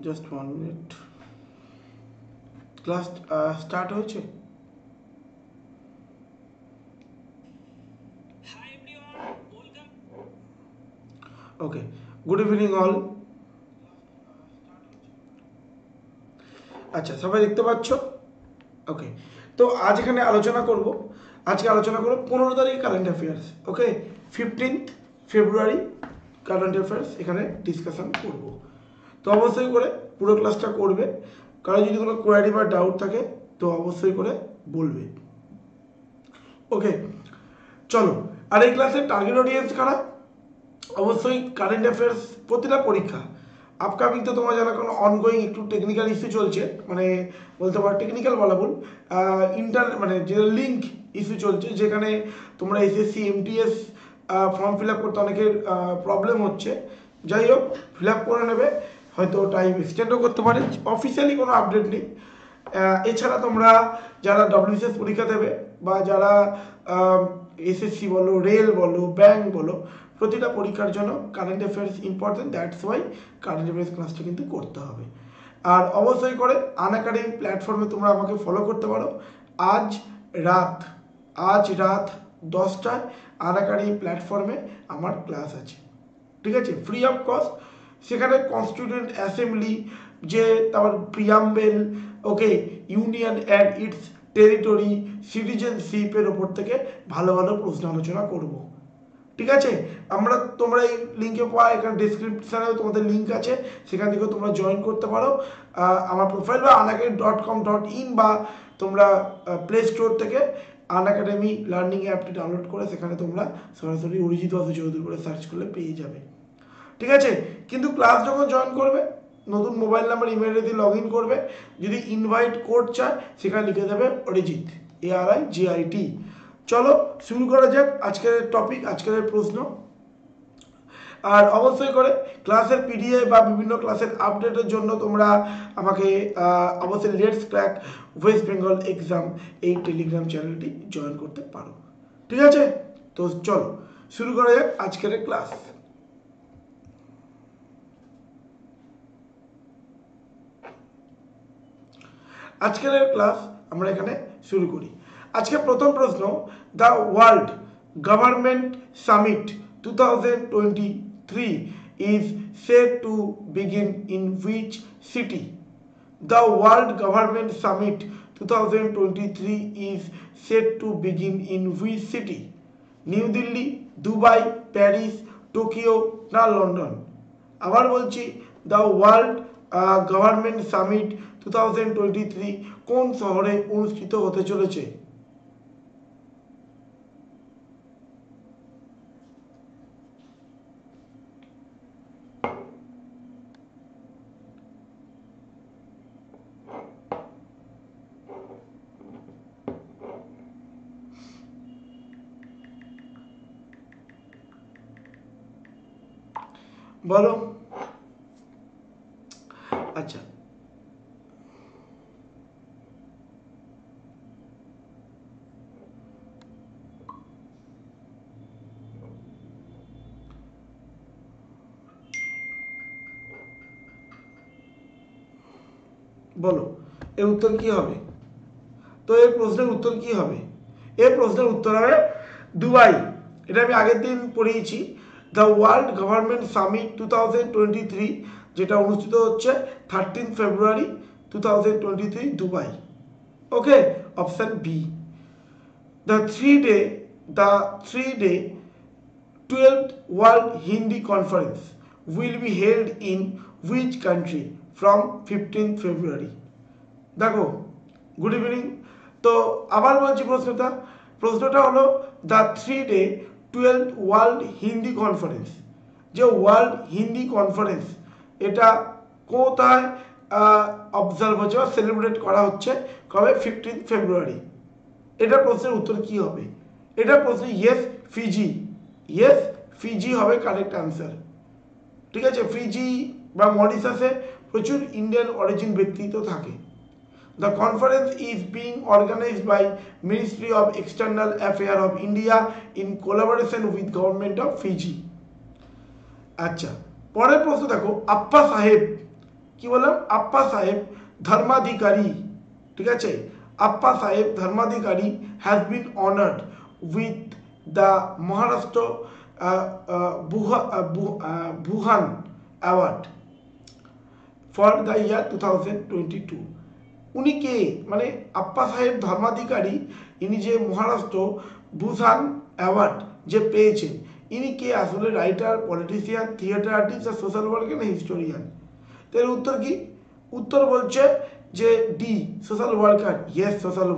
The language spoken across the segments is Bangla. Just 1 minute. Class start ho chhe. Hi everyone, welcome. Okay, good evening all. আচ্ছা সবাই দেখতে পাচ্ছো? ওকে, তো আজ এখানে আলোচনা করব, আজকে আলোচনা করব 15 তারিখ current affairs. Okay, 15th February current affairs এখানে ডিসকাশন করব। তো অবশ্যই করে পুরো ক্লাসটা করবে, কারণ যদি কোনো কোয়ারি বা ডাউট থাকে তো অবশ্যই করে বলবে। ওকে চলো, আর এই ক্লাসে টার্গেট অডিয়েন্স কারা? অবশ্যই কারেন্ট অ্যাফেয়ার্স প্রতিটা পরীক্ষা আপকামিং, তো তোমার জানা কোনো অনগোয়িং একটু টেকনিক্যাল ইস্যু চলছে, মানে বলতে পারো টেকনিক্যাল বলা ভুল, মানে যে লিঙ্ক ইস্যু চলছে, যেখানে তোমরা SSC MTS form fill up করতে অনেকের প্রবলেম হচ্ছে। যাই হোক, ফিল আপ করে নেবে, হয়তো টাইম এক্সটেন্ডও করতে পারে, অফিসিয়ালি কোনো আপডেট নেই। এছাড়া তোমরা যারা ডব্লিউবিসিএস পরীক্ষা দেবে বা যারা এসএসসি বলো, রেল বলো, ব্যাংক বলো, প্রতিটা পরীক্ষার জন্য current affairs important, that's why current affairs ক্লাসটা কিন্তু করতে হবে। আর অবশ্যই করে আনএকাডেমি প্ল্যাটফর্মে তোমরা আমাকে ফলো করতে পারো। আজ রাত 10টায় আনএকাডেমি প্ল্যাটফর্মে আমার ক্লাস আছে, ঠিক আছে, ফ্রি অফ কস্ট। সেখানে কনস্টিটিউয়েন্ট অ্যাসেম্বলি, যে তারপর preamble, okay, union and its territory, সিটিজেনশিপের ওপর থেকে ভালো ভালো প্রশ্ন আলোচনা করবো, ঠিক আছে। তোমরা এই লিঙ্কে পাওয়া, এখানে ডিসক্রিপশানেও তোমাদের লিঙ্ক আছে, সেখান থেকেও তোমরা জয়েন করতে পারো। আমার প্রোফাইল বা unacademy.com.in বা তোমরা প্লে স্টোর থেকে আনএকাডেমি লার্নিং অ্যাপটি ডাউনলোড করে সেখানে তোমরা সরাসরি অরিজিৎ বাসু চৌধুরী করে সার্চ করলে পেয়ে যাবে, ঠিক আছে। কিন্তু ক্লাস যখন জয়েন করবে, নতুন mobile number, email ID log in করবে, যদি ইনভাইট কোড চায় সেখানে লিখে দেবে অরিজিৎ, ARIJIT। চলো শুরু করা যাক আজকের টপিক, আজকের প্রশ্ন। আর অবশ্যই করে ক্লাসের পিডিএফ বা বিভিন্ন ক্লাসের আপডেটের জন্য তোমরা আমাকে অবশ্যই let's crack West Bengal exam এই টেলিগ্রাম চ্যানেলটি জয়েন করতে পারো, ঠিক আছে। তো চলো শুরু করা যাক আজকের ক্লাস। আজকের ক্লাস আমরা এখানে শুরু করি। আজকে প্রথম প্রশ্ন, the world government summit 2023 is said to begin in which city? The world government summit 2023 is said to begin in which city? New Delhi, Dubai, Paris, Tokyo না লন্ডন? আবার বলছি, দ্য ওয়ার্ল্ড গভর্নমেন্ট সামিট 2023 কোন শহরে অনুষ্ঠিত হতে চলেছে? বলো। আচ্ছা, বলো এর উত্তর কি হবে? তো এই প্রশ্নের উত্তর কি হবে? এই প্রশ্নের উত্তর হবে দুবাই। এটা আমি আগের দিন পড়িয়েছি। দ্য ওয়ার্ল্ড গভর্নমেন্ট সামিট 2023 যেটা অনুষ্ঠিত হচ্ছে 13 February 2023 দুবাই। Okay, option B. The three day 12th world Hindi conference will be held in which country from 15 February? দেখো, গুড ইভিনিং। তো আবার বলছি প্রশ্নটা হলো the three day 12th world Hindi conference, যে ওয়ার্ল্ড হিন্দি কনফারেন্স এটা কোথায় অবজার্ভ হচ্ছে বা সেলিব্রেট করা হচ্ছে, কবে? 15 February। এটা প্রশ্নের উত্তর কি হবে? এটা প্রশ্ন ফিজি। ফিজি হবে কারেক্ট আনসার, ঠিক আছে। ফিজি বা মরিশাসে প্রচুর ইন্ডিয়ান অরিজিন ব্যক্তি তো থাকে। The conference is being organized by Ministry of External Affairs of India in collaboration with Government of Fiji. আচ্ছা, পরের প্রশ্ন দেখো, আপ্পা সাহেব कि बोलम आप्पा साहेब धर्माधिकारी ठीक है Appa Saheb Dharmadhikari has been honoured with the Maharashtra Bhushan award for the year 2022 उन्हीं के माने आप्पा साहेब धर्माधिकारी इन्हीं जे महाराष्ट्र भूषण अवार्ड जे पेज इनके आसले राइटर पॉलिटिशियन थिएटर आर्टिस्ट और सोशल वर्कर नहीं हिस्टोरियन तेरे उत्तर की उत्तर बोलचे जे D social worker yes social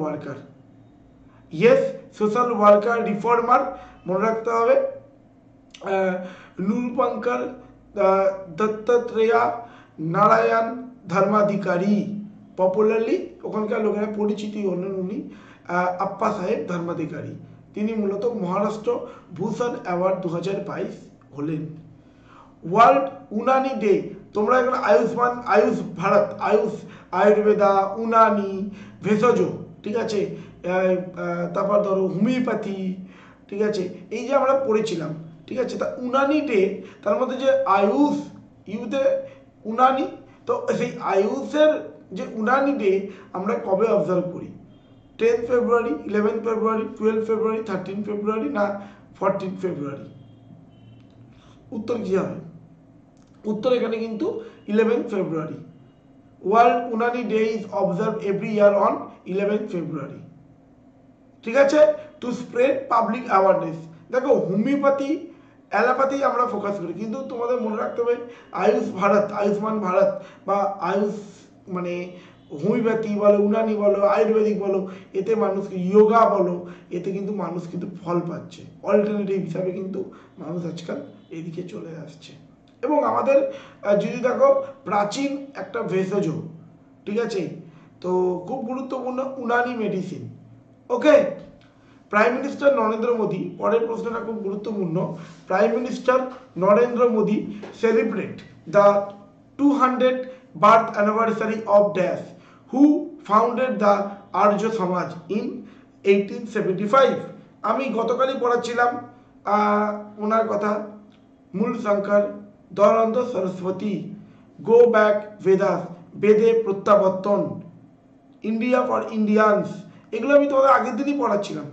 worker reformer मन रखते हुए नूरपंकर दत्तात्रेय नारायण धर्माधिकारी पॉपुलरली ओखानकार लोगों ने परिचित उन्हीं आप्पा साहेब धर्माधिकारी তিনি মূলত মহারাষ্ট্র ভূষণ অ্যাওয়ার্ড 2022 হলেন ওয়ার্ল্ড উনানি ডে তোমরা এখানে আয়ুষ্মান আয়ুষ ভারত আয়ুষ আয়ুর্বেদা উনানি ভেষজ ঠিক আছে তারপর ধরো হোমিওপ্যাথি ঠিক আছে এই যে আমরা পড়েছিলাম ঠিক আছে তা উনানি ডে তার মধ্যে যে আয়ুষ ইউতে উনানি তো সেই আয়ুষের যে উনানি ডে আমরা কবে অবজার্ভ করি 10 February, 11 February, 12 February, 13 February ना 14 February उत्तर क्या है? उत्तर एकाने किंतु 11 February World Unani Day is observed every year on 11 February ठीक है to spread public awareness देखो होम्योपैथी एलोपैथी हमरा फोकस करी किंतु तुम्हारे मन रखते हुए आयुष भारत आयुष्मान भारत बा आयुष माने होमिओपैथी बोलो उनानी बोलो आयुर्वेदिक बोलो এতে মানুষ কি যোগা বলো এতে কিন্তু মানুষ কিন্তু ফল পাচ্ছে অল্টারনেটিভ হিসাবে কিন্তু মানুষ আজকাল এদিকে চলে আসছে এবং আমাদের যদি দেখো প্রাচীন একটা ভেষজ ঠিক আছে তো খুব গুরুত্বপূর্ণ Unani medicine okay prime minister Narendra Modi পরের প্রশ্নটা খুব গুরুত্বপূর্ণ prime minister Narendra Modi celebrate the 200 birth anniversary of dash who founded the Arya Samaj in 1875 আমি গতকালই পড়াছিলাম ওনার কথা মূল শঙ্কর দয়ানন্দ সরস্বতী গো ব্যাক বেদাস বেদে প্রত্যাবর্তন ইন্ডিয়া ফর ইন্ডিয়ান্স এগুলো আমি তোমাদের আগের দিনই পড়াছিলাম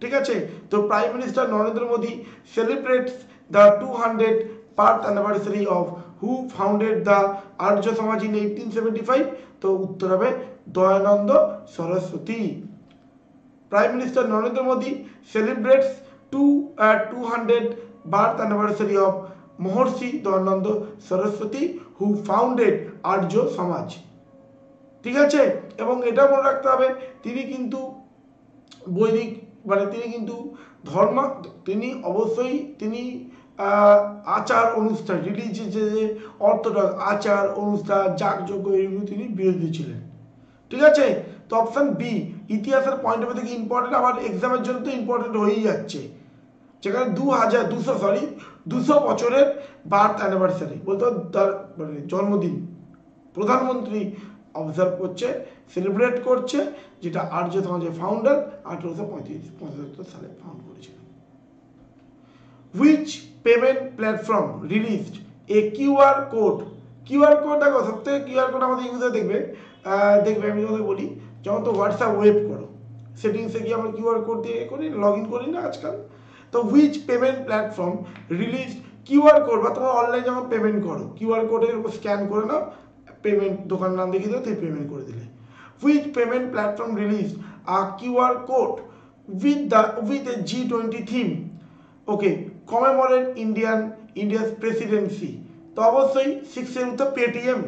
ঠিক আছে তো prime minister Narendra Modi celebrates the 200 birth anniversary of who founded the Arya Samaj in 1875 तो उत्तर है Dayanand Saraswati prime minister Narendra Modi celebrates 200 birth anniversary of Maharshi Dayanand Saraswati who founded Arya Samaj ठीक है एवं एटा मन रखते हैं तिनी किन्तु वैदिक माने तिनी किन्तु धर्म तिनी अवश्य तिनी आचार अनुष्ठान रिलीजियस ऑर्थोडॉक्स आचार अनुष्ठान जागजोग बिरोधी छिलेन ठीक है तो ऑप्शन बी इतिहास पॉइंट अफ व्यू इम्पोर्टेंट आबार एग्जाम तो इम्पोर्टेंट हो ही जाच्छे 200 बछर बार्थ एनिवर्सरी बोलते जन्मदिन प्रधानमंत्री ऑब्जर्व करछे सेलिब्रेट करछे जेटा आर्य समाज फाउंडर 1835 साले फाउंड करेछिलेन which payment platform released a qr code देखो सबसे qr code हमारे यूजर देख बे मैं तुम्हें बोली जाओ तो whatsapp web करो सेटिंग से क्या हम qr code दे कोनी लॉगिन कोनी ना आजकल तो which payment platform released qr code मतलब ऑनलाइन जाओ पेमेंट करो qr code को स्कैन करो ना पेमेंट दुकान नाम देखी तो थे पेमेंट कर दिले which payment platform released a qr code with a G20 theme okay commemorate India's presidency तो अवश्य 6 उत्तर Paytm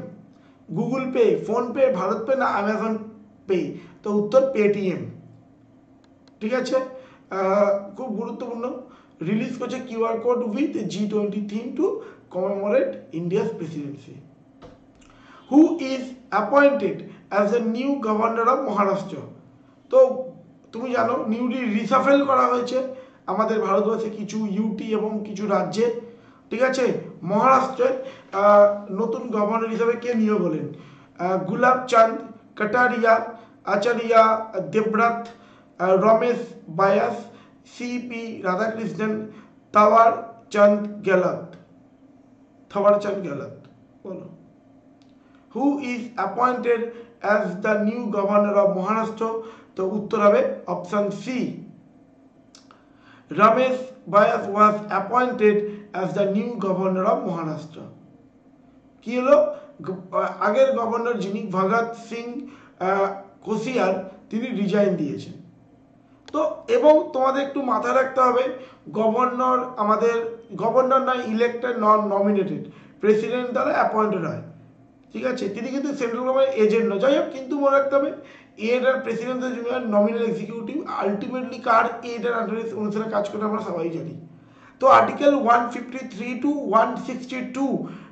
Google Pay PhonePe Bharat पे ना अमेजन पे तो उत्तर पेटीएम ठीक है खूब गुरुत्वपूर्ण रिलीज कर QR code with G20 theme to commemorate India's presidency who is appointed as the new governor of Maharashtra तो तुम जानो newly reshuffle करा हुआ है আমাদের ভারতবর্ষে কিছু ইউটি এবং কিছু রাজ্যে ঠিক আছে মহারাষ্ট্রের নতুন গভর্নর হিসেবে কে নিয়োগ হলেন গুলাবচাঁদ কটারিয়া আচারিয়া দেবব্রত রমেশ বায়াস সিপি রাধাকৃষ্ণন থাওয়ারচন্দ গেহলট বলো who is appointed as the new governor of Maharashtra? So uttor hobe option C. Ramesh Vyas was appointed as the new governor of Maharashtra. Ki holo ager governor jini Bhagat Singh Koshiyar tini resign diyechen. তো এবং তোমাদের একটু মাথায় রাখতে হবে গভর্নর আমাদের গভর্নর না ইলেক্টেড নন নমিনেটেড প্রেসিডেন্ট দ্বারা অ্যাপয়েন্টেড হয় ঠিক আছে তিনি কিন্তু সেন্ট্রাল গভর্নমেন্ট এজেন্ট নয় যাই হোক কিন্তু মনে রাখতে হবে এটার প্রেসিডেন্ট তো জুনিয়র নমিনাল এক্সিকিউটিভ আলটিমেটলি কার এটার আন্ডারে অনুসারে কাজ করে আমরা সবাই জানি তো আর্টিকেল 153 টু 162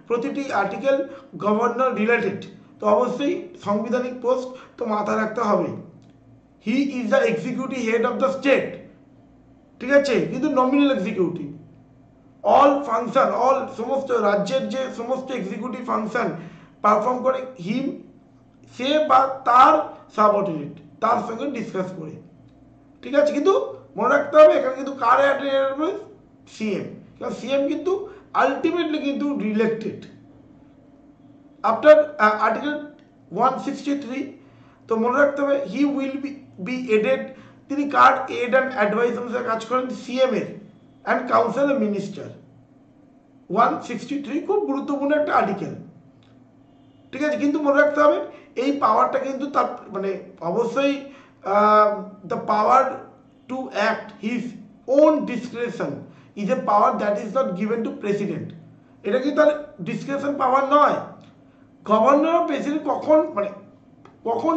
প্রতিটি আর্টিকেল গভর্নর রিলেটেড তো অবশ্যই সাংবিধানিক পোস্ট তো মাথায় রাখতে হবে He is the executive head of the state. ठीक है चे? ये तो nominal executive. All function, all समस्त राज्य जे समस्त executive function perform करे him से बात तार subordinate तार संगे discuss करे. ठीक है चे? ये तो मन रखता है क्योंकि ये तो कार्य आदेश में CM क्या CM ये तो ultimately ये तो elected. After article 163 तो मन रखता है he will be aided তিনি কার aid and advice অনুসারে কাজ করেন সিএম এর এন্ড কাউন্সিল অফ মিনিস্টার 163 খুব গুরুত্বপূর্ণ একটা আর্টিকেল ঠিক আছে কিন্তু মনে রাখতে হবে এই পাওয়ারটা কিন্তু তার মানে অবশ্যই the power to act his own discretion is a power that is not given to president এটা কি তার discretion power নয় গভর্নর বা প্রেসিডেন্ট কখন মানে কখন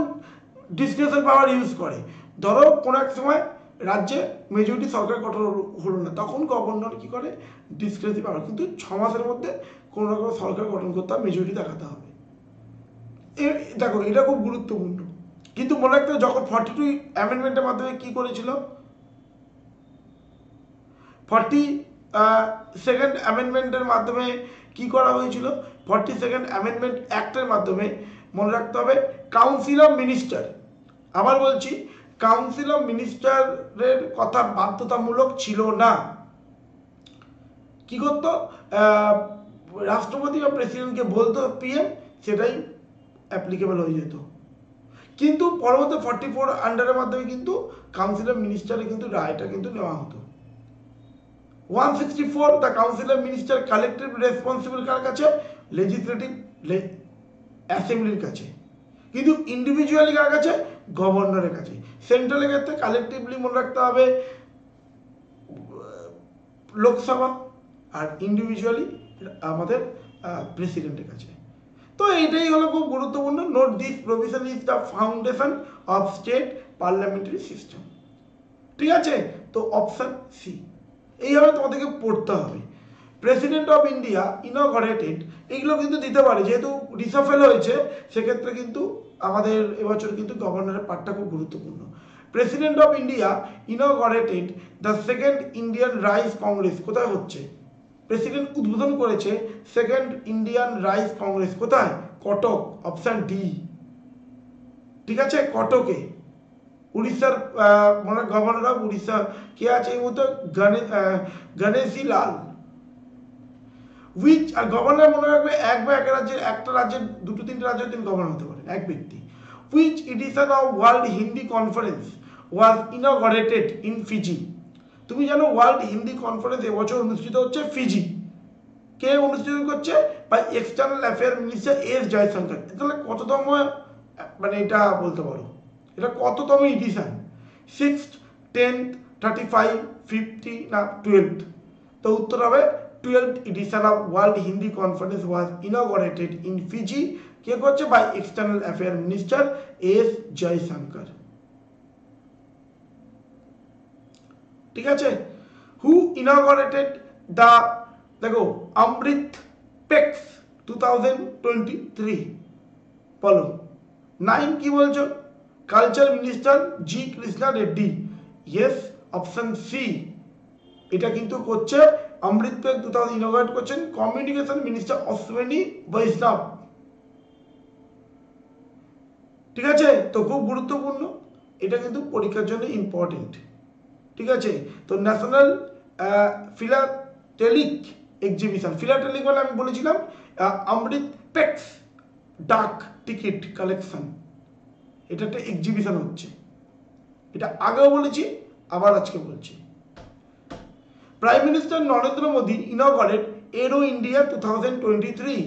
ডিসক্রিশন পাওয়ার ইউজ করে ধরো কোন এক সময় রাজ্যে মেজরিটি সরকার গঠন হলো না তখন গভর্নর কি করে ডিসক্রিশন পাওয়ার কিন্তু 6 মাসের মধ্যে কোন না কোন সরকার গঠন করতে মেজরিটি দেখাতে হবে এই দেখো এটা খুব গুরুত্বপূর্ণ কিন্তু মনে রাখতে যখন 42 অ্যামেন্ডমেন্টের মাধ্যমে কি করেছিল 42nd অ্যামেন্ডমেন্টের মাধ্যমে কি করা হয়েছিল 42nd অ্যামেন্ডমেন্ট অ্যাক্টের মাধ্যমে মনে রাখতে হবে কাউন্সিল অফ মিনিস্টার আবার বলছি কাউন্সিল অফ মিনিস্টারের কথা বাধ্যতামূলক ছিল না কি করত রাষ্ট্রপতি বা প্রেসিডেন্টকে বলতো পিএম সেটাই অ্যাপ্লিকেবল হয়ে যেত কিন্তু পরবর্তী 44 আন্ডারের মাধ্যমে কিন্তু কাউন্সিল অফ মিনিস্টারে কিন্তু রায়টা কিন্তু নেওয়া হতো 164 the council of minister collective responsible কার কাছে legislative অ্যাসেম্বলির কাছে কিন্তু ইন্ডিভিজুয়ালি কার কাছে গভর্নরের কাছে সেন্ট্রালের ক্ষেত্রে কালেক্টিভলি মনে রাখতে হবে লোকসভা আর ইন্ডিভিজুয়ালি আমাদের প্রেসিডেন্টের কাছে তো এইটাই হলো খুব গুরুত্বপূর্ণ note this provision is the foundation of state parliamentary system ঠিক আছে তো অপশন সি এইভাবে তোমাদেরকে পড়তে হবে প্রেসিডেন্ট অফ ইন্ডিয়া ইনগরেটেড এগুলো কিন্তু দিতে পারে যেহেতু রিসাফেল হয়েছে সেক্ষেত্রে কিন্তু আমাদের এবছর কিন্তু গভর্নরের পাঠটা খুব গুরুত্বপূর্ণ president of India inaugurated the second Indian rice congress কোথায় হচ্ছে প্রেসিডেন্ট উদ্বোধন করেছে সেকেন্ড ইন্ডিয়ান রাইস কংগ্রেস কোথায় কটক অপশন ডি ঠিক আছে কটকে উড়িষ্যার মানে গভর্নর অফ উড়িষ্যা কে আছে এই মতো গণেশী লাল which আর গভর্নর মনে রাখবে এক বা এক রাজ্যের একটা রাজ্যের দুটো তিনটা রাজ্যের তিন গভর্নর হতে পারে এক ব্যক্তি which edition of world hindi conference was inaugurated in fiji তুমি জানো world hindi conference এবছর অনুষ্ঠিত হচ্ছে ফিজি কে অনুষ্ঠিত করছে by external affair minister S Jaishankar তাহলে কততম মানে এটা বলতে পারো এটা কততম এডিশন 6th 10th 35 50 না 12th তো উত্তর হবে 12th edition of World Hindi Conference was inaugurated in Fiji by External Affairs Minister S. Jaishankar. Who inaugurated the Amrit PEX 2023? Follow. 9th Culture Minister G. Krishna Reddy. Yes, option C. এটা কিন্তু করছে অমৃত পেক 2000 ইনোগ্রেট করছেন কমিউনিকেশন মিনিস্টার অশ্বিনী বৈষ্ণব ঠিক আছে তো খুব গুরুত্বপূর্ণ এটা কিন্তু পরীক্ষার জন্য ইম্পর্টেন্ট ঠিক আছে তো ন্যাশনাল ফিলাটেলিক এক্সিবিশন ফিলাটেলিক বলে আমি বলেছিলাম অমৃত পেক্স ডাক টিকিট কালেকশন, এটা একটা এক্সিবিশন হচ্ছে। এটা আগেও বলেছি, আবার আজকে বলছি। Prime minister Narendra Modi inaugurate aero India 2023।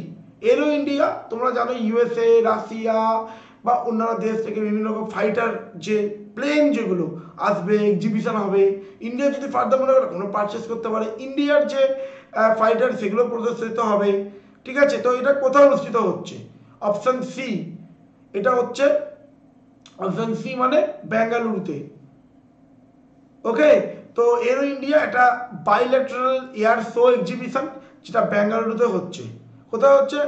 Aero India তোমরা জানো ইউএসএ, রাশিয়া বা অন্যান্য দেশ থেকে বিভিন্ন রকম ফাইটার যে প্লেন যেগুলো আসবে, এক্সিবিশন হবে। ইন্ডিয়া যদি ফার্দার মনে করে কোনো পারচেস করতে পারে, ইন্ডিয়ার যে ফাইটার সেগুলো প্রদর্শিত হবে, ঠিক আছে। তো এটা কোথায় অনুষ্ঠিত হচ্ছে? অপশান সি, এটা হচ্ছে অপশান সি মানে বেঙ্গালুরুতে। ওকে, তো এরো ইন্ডিয়া এটা বাইলেটারাল এয়ার শো এক্সিবিশন যেটা বেঙ্গালুরুতে হচ্ছে। কোথায় হচ্ছে?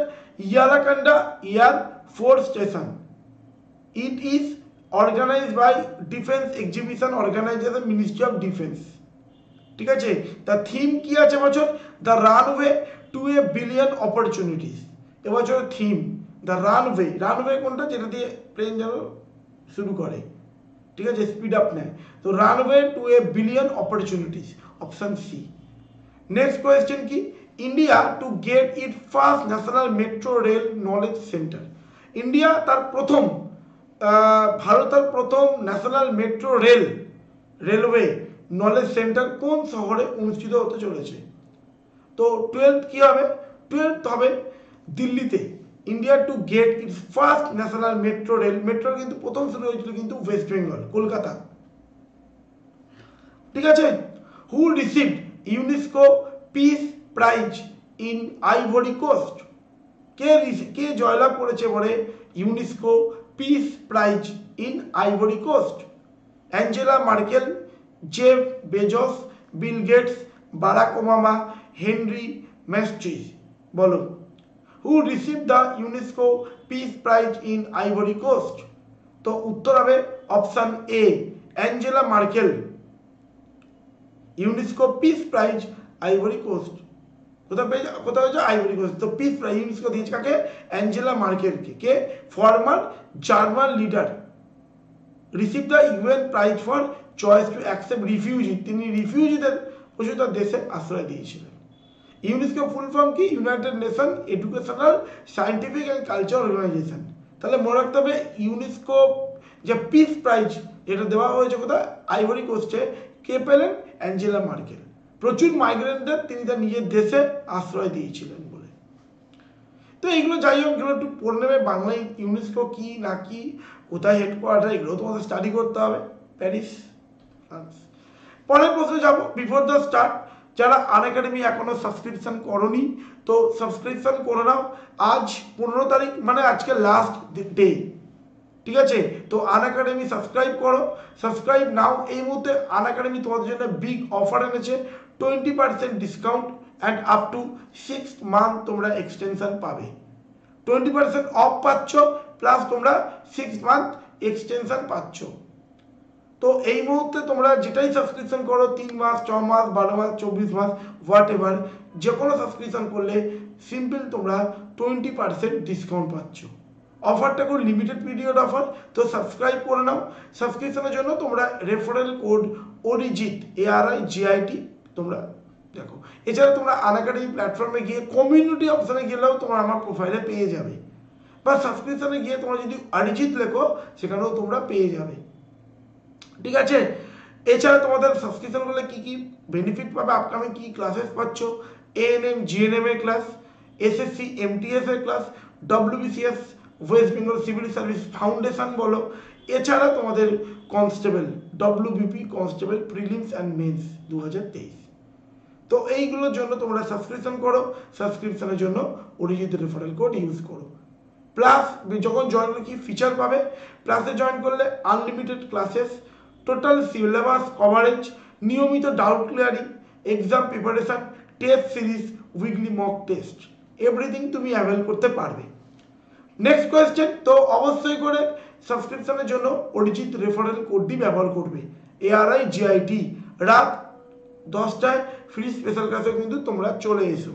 Yelahanka air force station. It is organized by Defense Exhibition Organization Ministry of Defense, ঠিক আছে। তার থিম কি আছে বছর? The runway to a billion opportunities. এবছর থিম দ্য রানওয়ে। রানওয়ে কোনটা? যেটা দিয়ে প্লেন যেন শুরু করে, ঠিক আছে, স্পিড আপ নেয়। তো runway to a billion opportunities, option C. Next question কি? India to get it first national metro rail knowledge centre. India তার প্রথম, ভারতের প্রথম national metro railway knowledge centre কোন শহরে অনুষ্ঠিত হতে চলেছে? তো 12th কি হবে? 12th হবে দিল্লিতে। India to get its first national metro rail. Metro কিন্তু প্রথম শুরু হয়েছিল কিন্তু ওয়েস্ট বেঙ্গল, কলকাতা, ঠিক আছে। Who received UNESCO peace prize in Ivory Coast? কে জয়লাভ করেছে বলে UNESCO peace prize in Ivory Coast? Angela Merkel, Jeff Bezos, Bill Gates, Barack Obama, Henry ম্যাস্ট্রিজ, বলো who receive the UNESCO peace prize in Ivory Coast? তো উত্তর হবে option A, Angela Merkel. UNESCO peace prize Ivory Coast কোথায় হয়েছে? Ivory Coast. তো পিস প্রাইজ ইউনেস্কো দিয়েছে কাকে? অ্যাঞ্জেলা মার্কেলকে, কে former German leader. Receive the UN prize for choice to accept refugee. তিনি রিফিউজিদের প্রচুর তার দেশে আশ্রয় দিয়েছিলেন। ইউনেস্কো ফুল ফর্ম কি? United Nation Educational Scientific and Culture Organization. তাহলে মনে রাখতে হবে ইউনেস্কো যে পিস প্রাইজ এটা দেওয়া হয়েছে কোথায়? আইভরি কোস্টে। কে পেলেন? Angela Merkel. প্রচুর মাইগ্রেন্টদের তিনি তার নিজের দেশে আশ্রয় দিয়েছিলেন বলে। তো এইগুলো যাই হোক, এগুলো একটু পড়ে নেবে। বাংলায় ইউনেস্কো কি না কি, কোথায় হেডকোয়ার্টার, এগুলো তোমাদের স্টাডি করতে হবে। Paris, France. পরের প্রশ্নে যাবো। বিফোর দ্য স্টার্ট, যারা আনএকাডেমি এখনও সাবস্ক্রিপশান করনি তো সাবস্ক্রিপশান করে নাও। আজ 15 তারিখ মানে আজকে লাস্ট ডে, ঠিক আছে। তো আনএকাডেমি সাবস্ক্রাইব করো, সাবস্ক্রাইব নাও। এই মুহূর্তে আনএকাডেমি তোমাদের জন্য বিগ অফার এনেছে, 20% discount and up to 6 month তোমরা এক্সটেনশন পাবে। 20% অফ পাচ্ছ, প্লাস তোমরা 6 মান্থ এক্সটেনশন পাচ্ছ। তো এই মুহূর্তে তোমরা যেটাই সাবস্ক্রিপশন করো, 3 মাস, 6 মাস, 12 মাস, 24 মাস, হোয়াট এভার, যে কোনো সাবস্ক্রিপশন করলে সিম্পল তোমরা 20% ডিসকাউন্ট পাচ্ছ। অফারটা খুব লিমিটেড পিরিয়ড অফার, তো সাবস্ক্রাইব করে নাও। সাবস্ক্রিপশনের জন্য তোমরা রেফারেল কোড অরিজিত, ARIGIT তোমরা দেখো। এছাড়া তোমরা আনএকাডেমি প্ল্যাটফর্মে গিয়ে কমিউনিটি অপশানে গেলেও তোমরা আমার প্রোফাইলে পেয়ে যাবে, বা সাবস্ক্রিপশানে গিয়ে তোমরা যদি অরিজিত লেখো সেখানেও তোমরা পেয়ে যাবে, ঠিক আছে। এছাড়া তোমাদের সাবস্ক্রিপশন করলে কী কী বেনিফিট পাবে, আপকামিং কী ক্লাসেস পাচ্ছ, ANM GNM এর ক্লাস, SSC MTS এর class, WBCS West Bengal civil service foundation বলো। এছাড়া তোমাদের constable, WBP constable prelims and mains 2023। তো এইগুলোর জন্য তোমরা সাবস্ক্রিপশন করো, সাবস্ক্রিপশনের জন্য অরিজিত রেফারেল কোড ইউজ করো। প্লাস যখন জয়েন করলে কি ফিচার পাবে? প্লাসে জয়েন করলে unlimited classes, total syllabus coverage, নিয়মিত doubt clearing, exam preparation, test series, weekly mock test, everything তুমি অ্যাভেল করতে পারবে। নেক্সট কোয়েশ্চেন, তো অবশ্যই করে সাবস্ক্রিপশনের জন্য অরিজিত রেফারেল কোডটি ব্যবহার করবে, ARIGIT। রাত 10টায় ফ্রি স্পেশাল ক্লাসে কিন্তু তোমরা চলে এসো।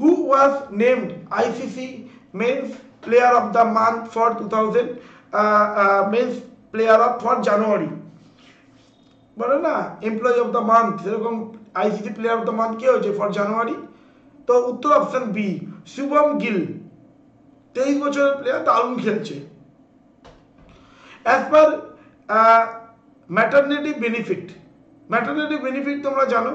Who was named ICC Men's Player of the Month for 2000 means Player of for January. But na Employee of the Month. ICC Player of the Month for January. So Uttar option B. Shubham Gill. 23 বছরের প্লেয়ার দারুণ খেলছে। As per maternity benefit, তোমরা জানো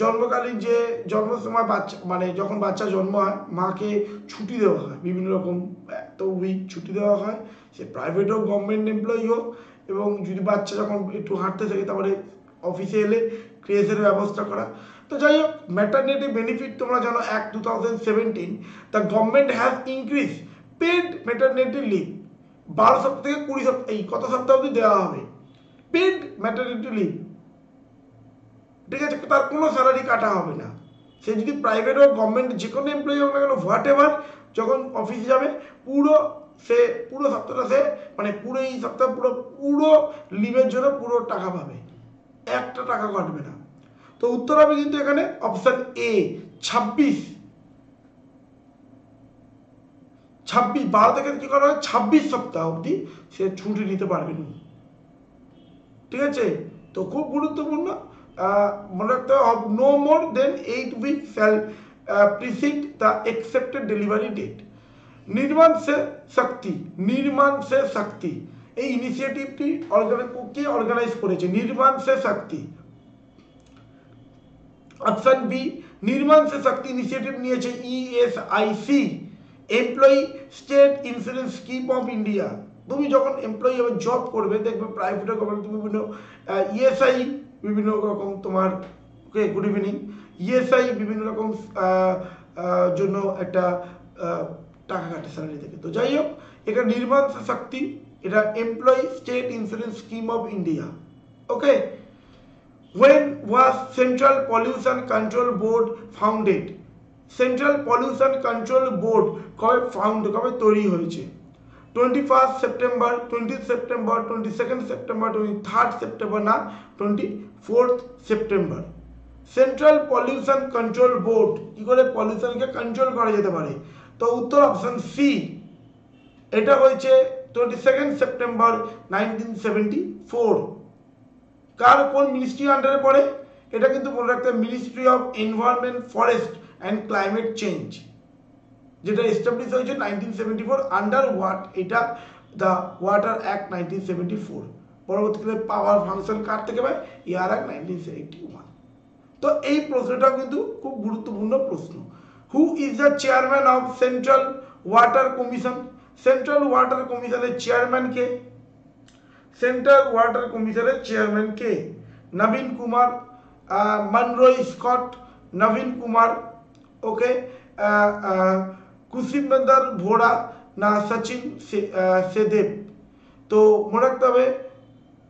জন্মকালীন যে জন্মের সময় বাচ্চা মানে যখন বাচ্চা জন্ম হয় মাকে ছুটি দেওয়া হয় বিভিন্ন রকম এত উইক ছুটি দেওয়া হয় সে প্রাইভেট হোক গভর্নমেন্ট এমপ্লয়ি হোক এবং যদি বাচ্চা যখন একটু হাঁটতে থাকে তারপরে অফিসে এলে ক্রেজের ব্যবস্থা করা So, maternity benefit, 2017, the government has increased paid maternity leave. 12 paid maternity leave. Salary kata private or government employee whatever office leave তো উত্তর হবে কিন্তু এখানে অপশন এ 26 12 থেকে কি করা হয় 26 সপ্তাহ অবধি সে ছুটি নিতে পারবে না ঠিক আছে তো খুব গুরুত্বপূর্ণ মনে রাখতে হবে no more than 8 week shall precede the expected delivery date নির্মাণ সে শক্তি এই ইনিশিয়েটিভটি অর্গানাইজ করেছে নির্মাণ সে শক্তি Option B, Nirman Se Shakti Initiative niyeche ESIC, Employee State Insurance Scheme of India. তুমি যখন এমপ্লয়ি হবে জব করবে দেখবে প্রাইভেট গভর্নমেন্ট তুমি বিভিন্ন ESI বিভিন্ন রকম তোমার ওকে গুড ইভিনিং ESI বিভিন্ন রকম জন্য একটা টাকা কাটে স্যালারি থেকে তো যাই হোক এটা নির্মাণ সে শক্তি এটা employee state insurance scheme of India okay When was Central Pollution Control Board founded? Central Pollution Control Board कब तोड़ी हुई ची? 21st September, 20th September, 22nd September, 23rd September ना 24th September. Central Pollution Control Board इकोले pollution के control करा जाता बारे। तो उत्तर option C ऐटा हुई ची 22nd September 1974. कार कौन मिनिस्ट्री अंडर पड़े এটা কিন্তু বলে রাখতে ministry of environment forest and climate change যেটা এস্টাবলিশ হয়েছে 1974 আন্ডার ওয়াট এটা দা ওয়াটার অ্যাক্ট 1974 পরবর্তীতে পাওয়ার ফাংশন কার থেকে ভাই ইয়ার অ্যাক্ট 1981 তো এই প্রশ্নটা কিন্তু খুব গুরুত্বপূর্ণ প্রশ্ন who is the chairman of central water commission central water কমিশনের চেয়ারম্যান কে Central Water Commission Chairman K. Navin Kumar, Munroy Scott, Navin Kumar, okay, Kusvindar Voda, na Sachin Sedev. So, Muraktabe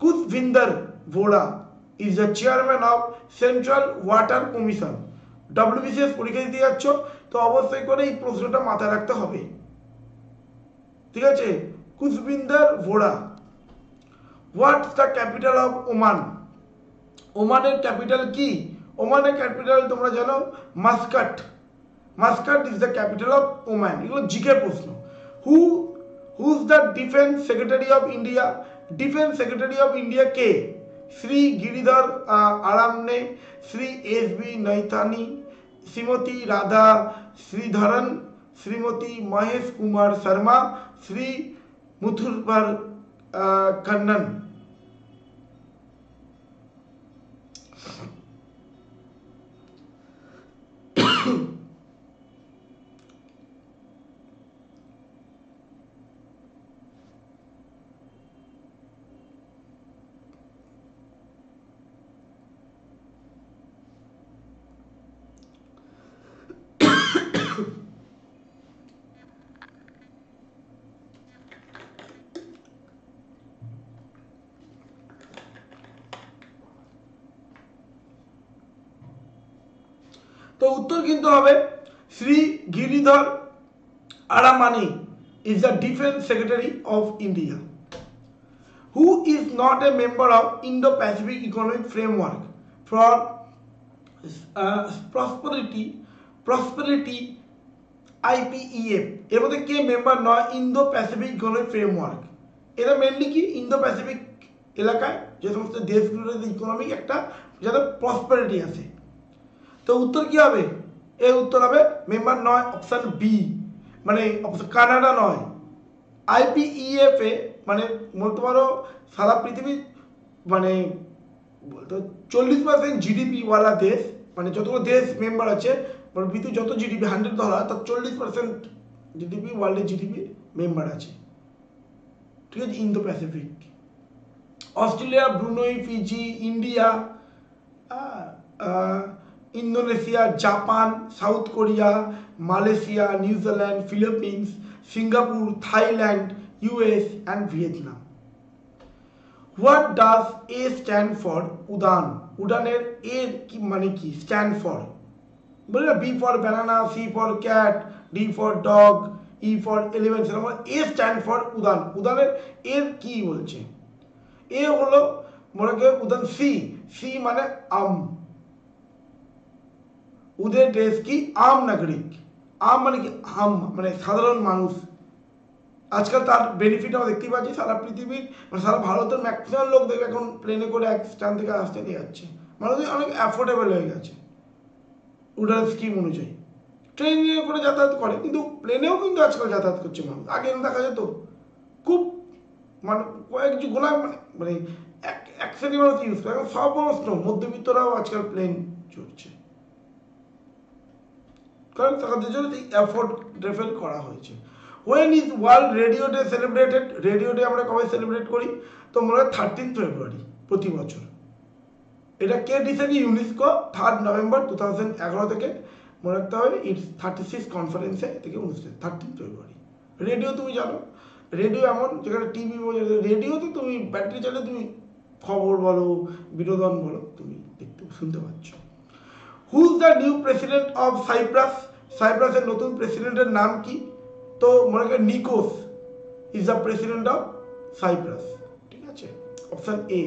Kusvindar Voda is the Chairman of Central Water Commission. WBCS পরীক্ষা দিতে যাচ্ছ তো অবশ্যই করে এই প্রশ্নটা মাথায় রাখতে হবে ঠিক আছে Kusvindar Voda What's the capital of Oman? Oman's capital ki? Oman's capital tumra jano Muscat. Muscat is the capital of Oman. Ego GK proshno. Who's the Defense Secretary of India? Defense Secretary of India K. Sri Giridhar Aramani, Sri S.B. Naithani, Srimati Radha Sridharan, Srimati Mahesh Kumar Sharma, Sri Muthurbar Kannan. तो उत्तर किंतु हवे Shri Giridhar अरामानी is the Defense Secretary of India. Who is not a member of Indo-Pacific Economic Framework for prosperity IPEF এর মধ্যে কে মেম্বার নয়? Indo Pacific economic framework. এরা মেইনলি কি ইন্দো-প্যাসিফিক এলাকায় যে সমস্ত দেশগুলো ইকোনমিক একটা যাতে প্রসপারিটি আছে, তো উত্তর কি হবে? এর উত্তর হবে মেম্বার নয় অপশন বি, মানে কানাডা নয়। IPEF এ মানে বলতে পারো সারা পৃথিবীর মানে বলতো 40% জিডিপিওয়ালা দেশ, মানে যতগুলো দেশ মেম্বার আছে মানে পৃথিবীর যত জিডিপি 100 ধরা তার 40% জিডিপি ওয়ার্ল্ডের জিডিপি মেম্বার আছে, ঠিক আছে। Indo Pacific Australia, Brunei, Fiji, India, Indonesia, Japan, South Korea, Malaysia, New Zealand, Philippines, Singapore, Thailand, US and Vietnam. What does A stand for? উদান। উদানের A কি মানে কি? Stand for বলে না, B for banana, C for cat, D for dog, E for elephant, আমরা A stand for উদান। উদানের A কি বলছে? A হলো মনে করে উদান C, C মানে আম। উদের দেশ কি আম নাগরিক, আম মানে কি আম মানে সাধারণ মানুষ। আজকাল তার বেনিফিট আমরা দেখতেই পাচ্ছি, সারা পৃথিবীর মানে সারা ভারতের ম্যাক্সিমাম লোক দেখবে এখন প্লেনে করে এক স্থান থেকে আসতে নিয়ে যাচ্ছে, মানুষ অনেক অ্যাফোর্ডেবল হয়ে গেছে উড়ান স্কিম অনুযায়ী। ট্রেনে করে যাতায়াত করে, কিন্তু প্লেনেও কিন্তু আজকাল যাতায়াত করছে মানুষ। আগে দেখা যেত খুব মানে কয়েকজন গোলা মানে মানে এক শ্রেণী মানুষ ইউজ করে, এখন সমস্ত মধ্যবিত্তরাও আজকাল প্লেন চড়ছে, কারণ তাদের জন্য এই অ্যাফোর্ড ডেভেল করা হয়েছে। When is World Radio Day celebrated? Radio Day আমরা কবে সেলিব্রেট করি? তো আমরা 13 ফেব্রুয়ারি প্রতি বছর। এটা কে ডিসাইড? ইউনেস্কো 3 নভেম্বর 2011 থেকে মনে রাখতে হবে। ইটস 36 কনফারেন্সে থেকে অনুষ্ঠিত 13 ফেব্রুয়ারি। রেডিও তুমি জানো, রেডিও এমন যেখানে টিভি, রেডিও তো তুমি ব্যাটারি চালিয়ে তুমি খবর বলো, বিনোদন বলো, তুমি একটু শুনতে পাচ্ছ। Who is the new president of Cyprus? সাইপ্রাসের নতুন প্রেসিডেন্টের নাম কি? তো মনে করেন Nikos is the president of Cyprus, ঠিক আছে, অপশন এ।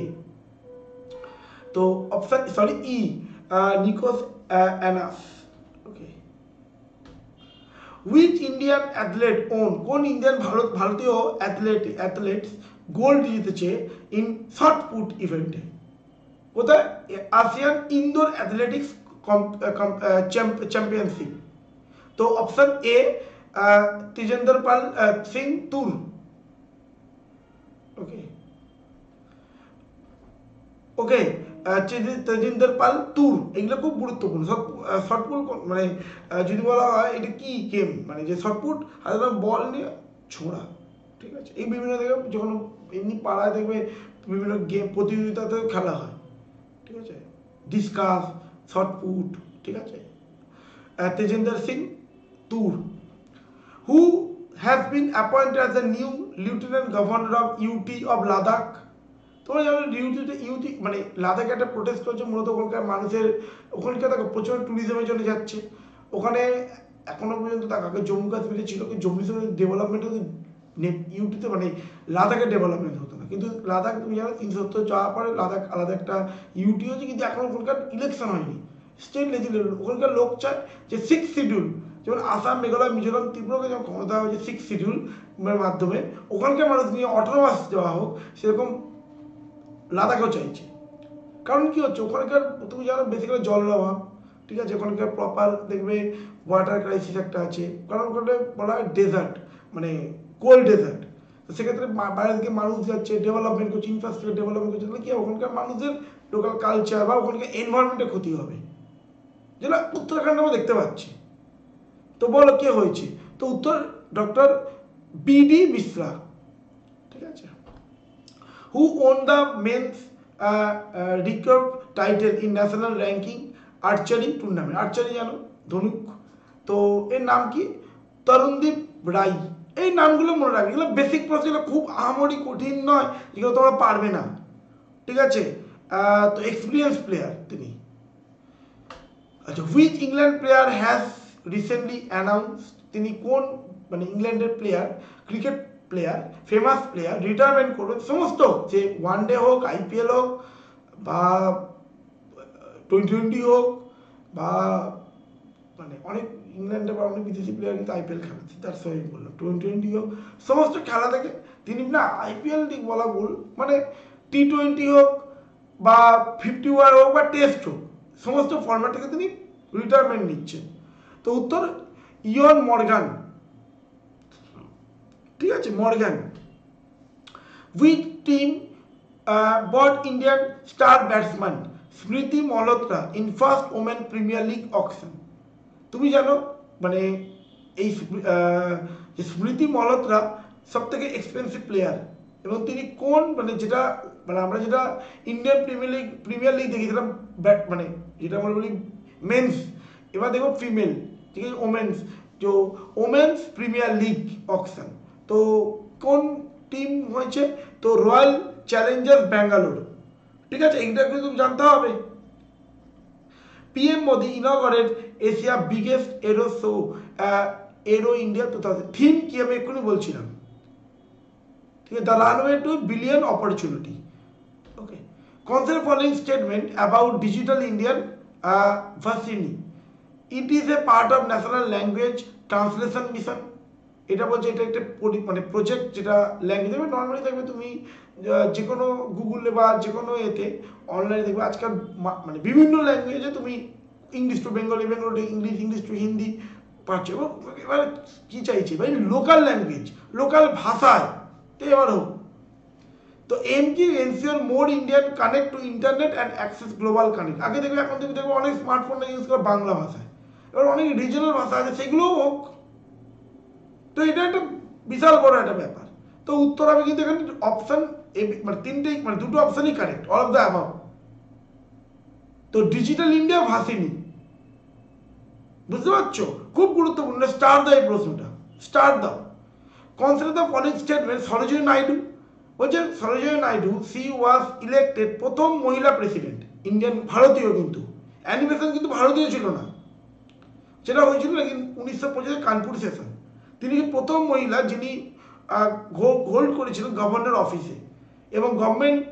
তো অপশন সরি ই, নিকোস অ্যানাস। Okay, which Indian athlete won? কোন ইন্ডিয়ান ভারতীয় অ্যাথলেটস গোল্ড জিতেছে ইন শর্ট পুট ইভেন্টে? ওটা আসিয়ান ইনডোর অ্যাথলেটিক্স চ্যাম্পিয়নশিপ। তো option A Tajinder Pal Singh Toor. Okay ওকে, তেজেন্দ্র পাল তুর। এগুলো খুব গুরুত্বপূর্ণ। শর্টপুট মানে যদি বলা হয় এটা কি গেম, মানে যে শর্টপুট হাতে বল নিয়ে ছোড়া, ঠিক আছে। এই বিভিন্ন দেখবে যখন এমনি পাড়ায় দেখবে বিভিন্ন গেম প্রতিযোগিতাতে খেলা হয়, ঠিক আছে, ডিসকাস, শর্টপুট, ঠিক আছে, তেজেন্দ্র সিং তুর। Who has been appointed as the new lieutenant governor of UT of Ladakh? তোমরা জানো UT মানে লাদাখে একটা প্রোটেস্ট করছে মূলত ওখানকার মানুষের, ওখানকার তাকে প্রচুর ট্যুরিজমের জন্য যাচ্ছে। ওখানে এখনো পর্যন্ত তাকে জম্মু কাশ্মীরে ছিল, জম্মু কাশ্মীরের ডেভেলপমেন্ট হতো ইউটিতে, মানে লাদাখের ডেভেলপমেন্ট হতো না, কিন্তু লাদাখ তুমি জানো 370 যাওয়ার পরে লাদাখ আলাদা একটা ইউটি হচ্ছে, কিন্তু এখনো ওখানকার ইলেকশন হয়নি স্টেট লেজিসলেশন। ওখানকার লোক চায় যে 6th শিডিউল, যেমন আসাম, মেঘালয়, মিজোরাম, ত্রিপুরাকে যেমন ক্ষমতা হয়েছে 6th শিডিউল মাধ্যমে ওখানকার মানুষ নিয়ে অটোনমাস দেওয়া হোক, সেরকম লাদাখেও চাইছে। কারণ কি হচ্ছে ওখানকার তুমি জানো বেসিক্যালি জলের অভাব, ঠিক আছে, ওখানকার প্রপার দেখবে ওয়াটার ক্রাইসিস একটা আছে, কারণ ওখানে বলা হয় ডেজার্ট মানে কোল্ড ডেজার্ট। তো সেক্ষেত্রে বাইরে থেকে মানুষ যাচ্ছে, ডেভেলপমেন্ট করছে, ইনফ্রাস্ট্রাকচার ডেভেলপমেন্ট করছে, তাহলে কি ওখানকার মানুষের লোকাল কালচার বা ওখানকার এনভায়রনমেন্টে ক্ষতি হবে, যেটা উত্তরাখণ্ডে আমরা দেখতে পাচ্ছি। তো বলো কে হয়েছে? তো উত্তর ডক্টর বিডি মিশ্রা, ঠিক আছে। Who won the men's recurve title in national ranking archery tournament? Archery জানো, ধনুক। তো এর নাম কি? তরুণদীপ রায়। এই নামগুলো মনে রাখবে, এগুলো বেসিক প্রশ্ন, এগুলো খুব আহামরি কঠিন নয়, এগুলো তোমরা পারবে না, ঠিক আছে। তো এক্সপিরিয়েন্স প্লেয়ার তিনি। আচ্ছা, which England player has recently announced? তিনি কোন মানে ইংল্যান্ডের player, cricket player, famous player retirement করবেন সমস্ত, যে ওয়ান ডে হোক, IPL হোক, বা T20 হোক, বা মানে অনেক ইংল্যান্ডে বা অনেক বিদেশি প্লেয়ার কিন্তু আইপিএল খেলাচ্ছে, তার সঙ্গে বললাম T20 হোক সমস্ত খেলা থেকে তিনি না আইপিএল লিগ বলা ভুল, মানে T20 হোক বা 50 ওভার হোক বা টেস্ট হোক সমস্ত ফর্ম্যাট থেকে তিনি রিটায়ারমেন্ট নিচ্ছেন। তো উত্তর ইয়ন মর্গান, ঠিক আছে Morgan. With team bought Indian star batsman Smriti Malhotra in first women premier league auction. তুমি জানো মানে এই যে স্মৃতি মলহোত্রা সব থেকে এক্সপেন্সিভ প্লেয়ার এবং তিনি কোন মানে যেটা মানে আমরা যেটা ইন্ডিয়ান প্রিমিয়ার লিগ দেখি সেটা ব্যাট মানে যেটা আমরা বলি মেন্স, এবার দেখো ফিমেল, ঠিক আছে ওমেন্স, তো ওমেন্স প্রিমিয়ার লিগ অকশন। তো কোন টিম হয়েছে? তো রয়্যাল চ্যালেঞ্জার্স ব্যাঙ্গালোর, ঠিক আছে এইটা কিন্তু জানতে হবে। PM Modi inaugurated Asia biggest aero show Aero India 2023 theme কি আমি এক্ষুনি বলছিলাম, ঠিক আছে, the runway to billion opportunity, okay, consider following statement about digital Indian vaccine, it is a part of national language translation mission, এটা বলছে এটা একটা মানে প্রজেক্ট যেটা ল্যাঙ্গুয়েজ হবে নর্মালি থাকবে, তুমি যে কোনো গুগলে বা যে কোনো এতে অনলাইনে দেখবে আজকাল মানে বিভিন্ন ল্যাঙ্গুয়েজে তুমি English to Bengali, Bengal to English, English to Hindi পাচ্ছ। এবার কী চাইছে ভাই লোকাল ল্যাঙ্গুয়েজ, লোকাল ভাষায়, তো এবার হোক। তো এম কি ensure more Indian connect to internet and access global connect, আগে দেখবে এখন তুমি দেখবে অনেক স্মার্টফোনে ইউজ করে বাংলা ভাষায়, এবার অনেক রিজনাল ভাষা আছে সেগুলোও হোক, তো এটা একটা বিশাল বড় একটা ব্যাপার। তো উত্তর আমি কিন্তু এখানে অপশান মানে তিনটেই মানে দুটো অপশানই correct, all of the above. তো ডিজিটাল ইন্ডিয়া ভাসিনি, বুঝতে পারছো, খুব গুরুত্বপূর্ণ, স্টার দাও এই প্রশ্নটা, স্টার দাও। Consider the following statement, Sarojini Naidu, বলছে Sarojini Naidu she was elected প্রথম মহিলা প্রেসিডেন্ট ইন্ডিয়ান, ভারতীয়, কিন্তু অ্যানিমেশন কিন্তু ভারতীয় ছিল না, সেটা হয়েছিল নাকি 1925 কানপুর সেশন, তিনি প্রথম মহিলা যিনি হোল্ড করেছিলেন গভর্নর অফিসে, এবং গভর্নমেন্ট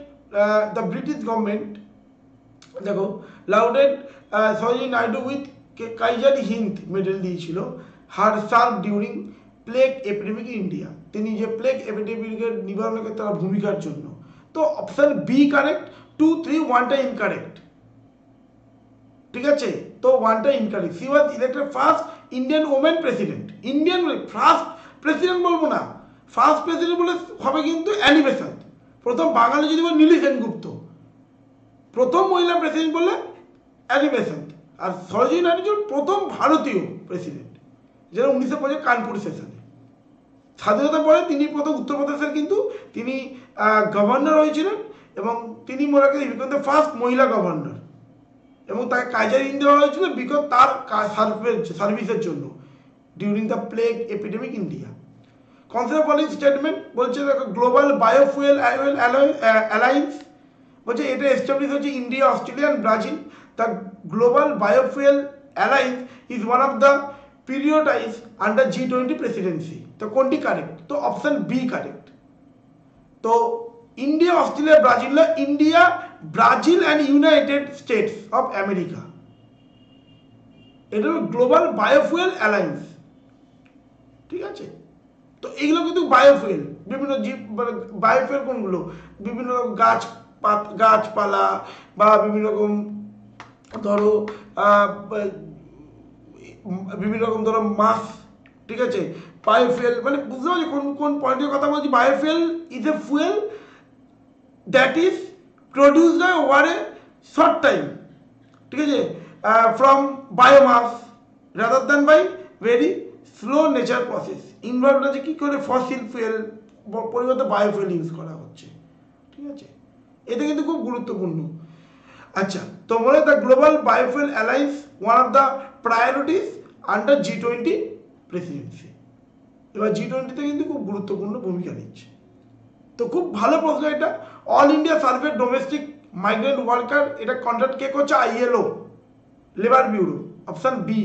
দ্য ব্রিটিশ গভর্নমেন্ট দেখো lauded Sarojini Naidu with Kaiser Hind medal দিয়েছিল her serve during plague epidemic India, তিনি যে প্লেগ এপিডেমিকের নিবারণকে তার ভূমিকার জন্য। তো অপশান বি কারেক্ট, 2, 3, 1টা ইনকারেক্ট, ঠিক আছে, তো 1টা incorrect. She was elected first Indian women president, Indian first president বলবো না, ফার্স্ট প্রেসিডেন্ট বলে হবে কিন্তু অ্যানিমেশন, প্রথম বাঙালি যদি বলে নীলি সেনগুপ্ত, প্রথম মহিলা প্রেসিডেন্ট বললে অ্যানিমেশন, আর সরোজিনী নাইডু প্রথম ভারতীয় প্রেসিডেন্ট যেটা 1905 কানপুর সেশনে, স্বাধীনতার পরে তিনি প্রথম উত্তরপ্রদেশের কিন্তু তিনি গভর্নর হয়েছিলেন এবং তিনি মনে রাখেন ফার্স্ট মহিলা গভর্নর, এবং তাকে কাইজার হিন্দ দেওয়া হয়েছিল বিকজ তার সার্ভিসের জন্য during the plague epidemic India. Consider following statement, বলছে দেখো গ্লোবাল বায়োফুয়েল অ্যালায়েন্স, বলছে এটা এস্টাবলিশ হচ্ছে India, Australia and Brazil. The global biofuel alliance is one of the priorities under G20 presidency. তো কোনটি কারেক্ট? তো অপশান বি কারেক্ট। তো ইন্ডিয়া, অস্ট্রেলিয়া, ব্রাজিল না, India, Brazil and United States of America, এটা হলো গ্লোবাল বায়োফুয়েল অ্যালায়েন্স, ঠিক আছে। তো এগুলো কিন্তু বায়োফুয়েল বিভিন্ন জীব বায়োফুয়েল কোনগুলো, বিভিন্ন গাছপালা বা বিভিন্ন রকম ধরো মাছ, ঠিক আছে, বায়োফুয়েল মানে বুঝতে পারছি কোন কোন পয়েন্টের কথা বলছি। Biofuel is a fuel that is produced over a short time, ঠিক আছে, from biomass rather than by very slow nature process, involved হচ্ছে কি করে ফসিল ফুয়েল পরিবর্তে বায়োফুয়েল ইউজ করা হচ্ছে, ঠিক আছে, এটা কিন্তু খুব গুরুত্বপূর্ণ। আচ্ছা, তো মনে হয় the global biofuel alliance one of the priorities under G20 presidency, এবার G20-তে কিন্তু খুব গুরুত্বপূর্ণ ভূমিকা নিচ্ছে। তো খুব ভালো প্রশ্ন এটা। All India survey domestic migrant worker, এটা কন্ডাক্ট কে করছে? ILO labour bureau, option B.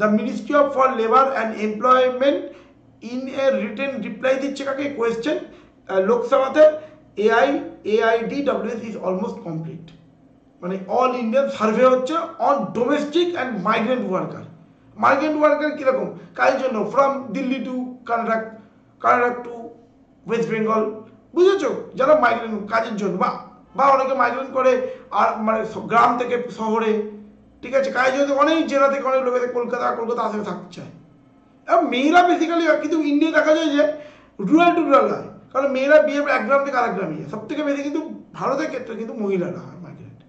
The ministry of for labour and employment in a written reply দিচ্ছে কাকে? কোয়েশ্চেন লোকসভাতে AIDWS ইজ অলমোস্ট কমপ্লিট, মানে অল ইন্ডিয়ান সার্ভে হচ্ছে on domestic and migrant worker, migrant worker কিরকম কাজের জন্য from Delhi to Karnataka to West Bengal বুঝেছো যারা মাইগ্রেন্ট কাজের জন্য বা অনেকে মাইগ্রেন্ট করে আর মানে গ্রাম থেকে শহরে ঠিক আছে কাজ হতে অনেক জেলা থেকে অনেক লোকে কলকাতা আসে থাকতে চায় আর মেয়েরা বেসিক্যালি কিন্তু ইন্ডিয়া দেখা যায় যে রুরাল টু রুরাল হয় কারণ মেয়েরা বিয়ে এক গ্রাম থেকে আরেক গ্রামে যায় সবথেকে বেশি কিন্তু ভারতের ক্ষেত্রে কিন্তু মহিলারা হয় মাইগ্রেন্ট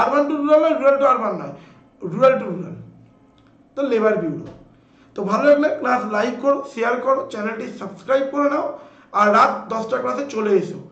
আরবান টু রুরাল নয় রুরাল টু আরবান নয় রুরাল টু রুরাল তো লেবার ব্যুরো তো ভালো লাগলে ক্লাস লাইক করো শেয়ার করো চ্যানেলটি সাবস্ক্রাইব করে নাও আর রাত 10টা ক্লাসে চলে এসো